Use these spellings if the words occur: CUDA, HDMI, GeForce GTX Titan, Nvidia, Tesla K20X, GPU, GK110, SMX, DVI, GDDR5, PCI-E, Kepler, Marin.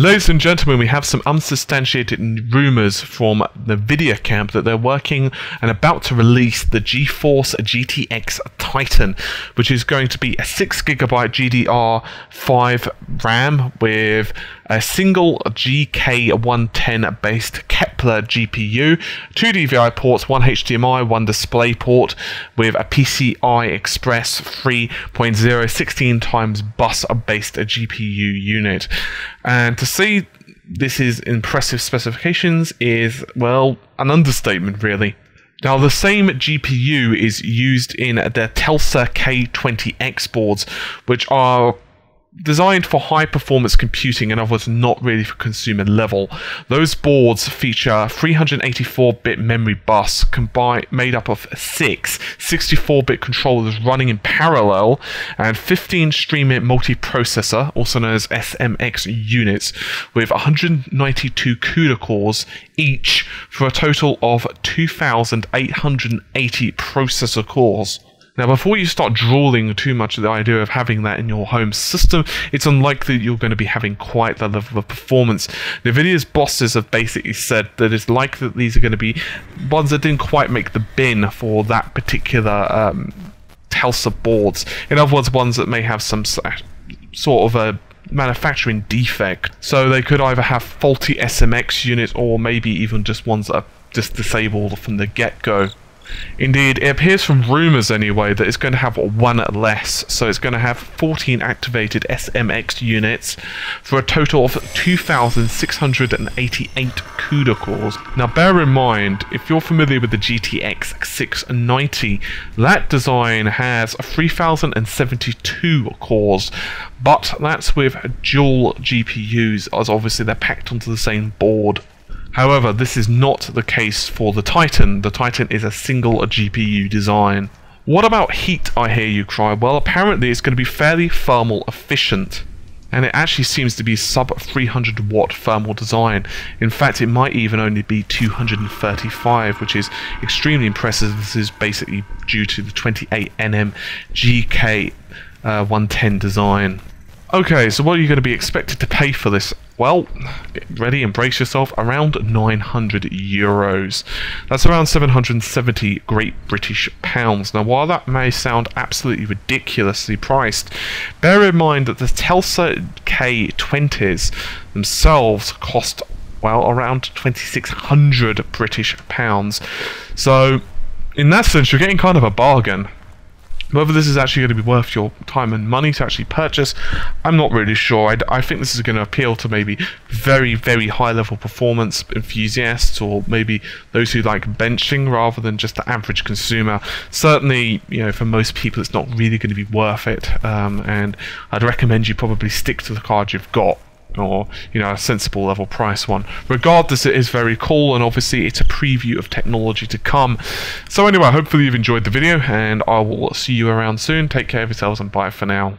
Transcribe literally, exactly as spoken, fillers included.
Ladies and gentlemen, we have some unsubstantiated rumors from the Nvidia camp that they're working and about to release the GeForce G T X Titan, which is going to be a six gigabyte G D D R five RAM with a single G K one ten based Kepler G P U, two D V I ports, one H D M I, one display port, with a P C I Express three point oh sixteen times bus based G P U unit. And to see this is impressive specifications is, well, an understatement really. Now, the same G P U is used in the Tesla K twenty X boards, which are designed for high-performance computing and others not really for consumer level. Those boards feature three hundred eighty-four bit memory bus combined, made up of six sixty-four bit controllers running in parallel and fifteen stream multiprocessor, also known as S M X units, with one hundred ninety-two CUDA cores each for a total of two thousand eight hundred eighty processor cores. Now, before you start drooling too much at the idea of having that in your home system, it's unlikely you're going to be having quite that level of performance. Nvidia's bosses have basically said that it's likely that these are going to be ones that didn't quite make the bin for that particular um, Tesla boards. In other words, ones that may have some sort of a manufacturing defect. So they could either have faulty S M X units or maybe even just ones that are just disabled from the get-go. Indeed, it appears from rumours anyway that it's going to have one less, so it's going to have fourteen activated S M X units for a total of two thousand six hundred eighty-eight CUDA cores. Now, bear in mind, if you're familiar with the G T X six ninety, that design has three thousand seventy-two cores, but that's with dual G P Us, as obviously they're packed onto the same board. However, this is not the case for the Titan. The Titan is a single G P U design. What about heat, I hear you cry? Well, apparently it's going to be fairly thermal efficient. And it actually seems to be sub three hundred watt thermal design. In fact, it might even only be two hundred thirty-five, which is extremely impressive. This is basically due to the twenty-eight nanometer G K one ten design. Okay, so what are you going to be expected to pay for this? Well, get ready and brace yourself, around nine hundred euros. That's around seven hundred seventy Great British pounds. Now, while that may sound absolutely ridiculously priced, bear in mind that the Tesla K twenties themselves cost, well, around twenty-six hundred British pounds. So, in that sense, you're getting kind of a bargain. Whether this is actually going to be worth your time and money to actually purchase, I'm not really sure. I, I think this is going to appeal to maybe very, very high-level performance enthusiasts, or maybe those who like benching rather than just the average consumer. Certainly, you know, for most people, it's not really going to be worth it, um, and I'd recommend you probably stick to the card you've got, or, you know, a sensible level price one. Regardless, it is very cool, and obviously it's a preview of technology to come. So anyway, hopefully you've enjoyed the video, and I will see you around soon. Take care of yourselves, and bye for now.